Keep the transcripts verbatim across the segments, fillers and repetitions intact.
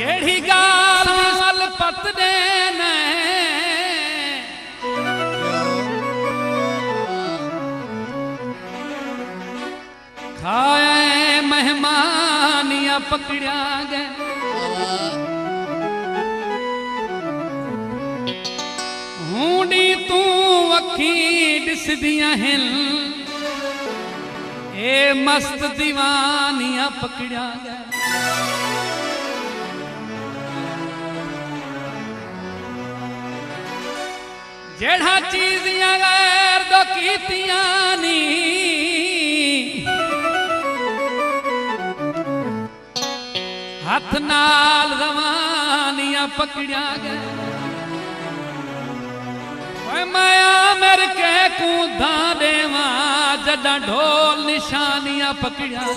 केड़ी गाल साल पतने ने खाए मेहमानिया पकड़िया गए हूडी तू अखी दिसदियां हिल ए मस्त दीवानिया पकड़िया गए जेड़ा चीज़ियां गैर दो कीतियां नी हाथ नाल रवानियां पकड़िया गए माया मेरे के कूदा देवा जदा ढोल निशानियां पकड़िया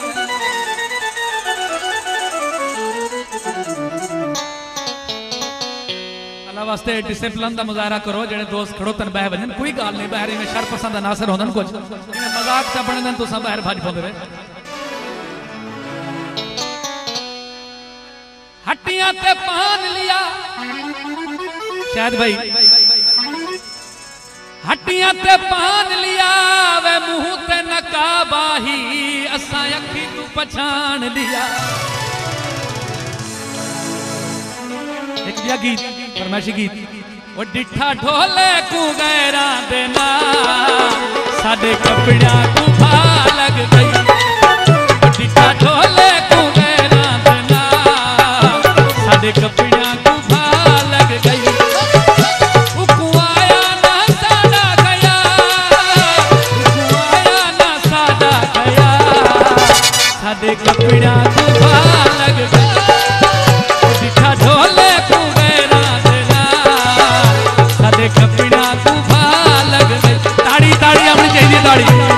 वास्ते डिसिप्लिन का मुजाहरा करो जेडे दोस्त खड़ो तन बह बजन कोई गाल नहीं बहरे में शर पसंद नासर होंदन कुछ मजाक च बने दिन तुसा बहर भज पावे हट्टियां ते पान लिया शायद भाई हट्टियां ते पान लिया वे मुंह ते नकाबाही असा अखी तू पछाण लिया गीत फरमाइशी गीत और डिठा ढोले को गैरा देना साडे कपड़ा को भा लग गई डिठा ढोले को गैरा देना साडे कपड़ा को भा लग गई उकू आया ना साडा गया उकू आया ना साडा गया साडे कपड़ा को भा लग गई डिठा ढोले कपड़ा तू भालग ताड़ी ताड़ी अपनी चाहिए ताड़ी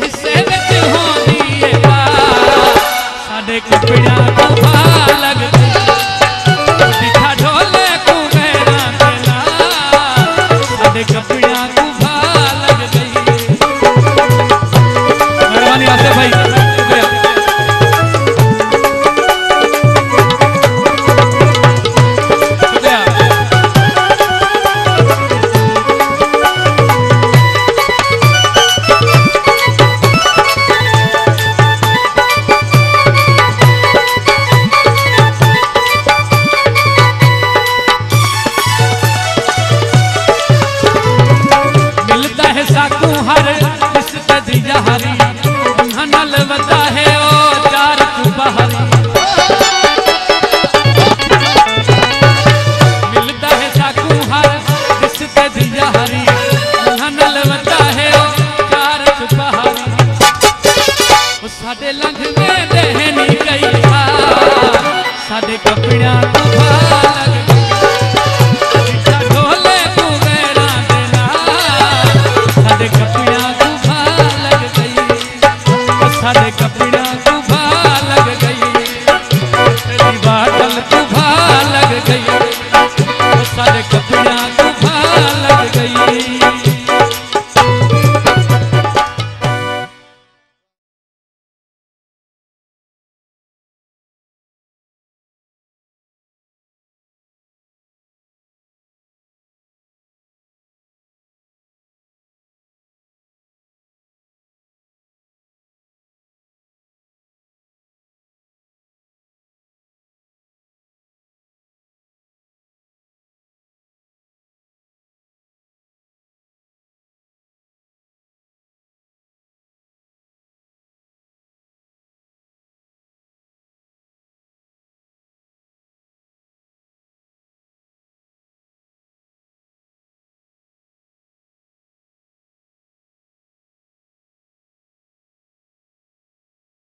हिस्से में होनी है साडे कपड़ा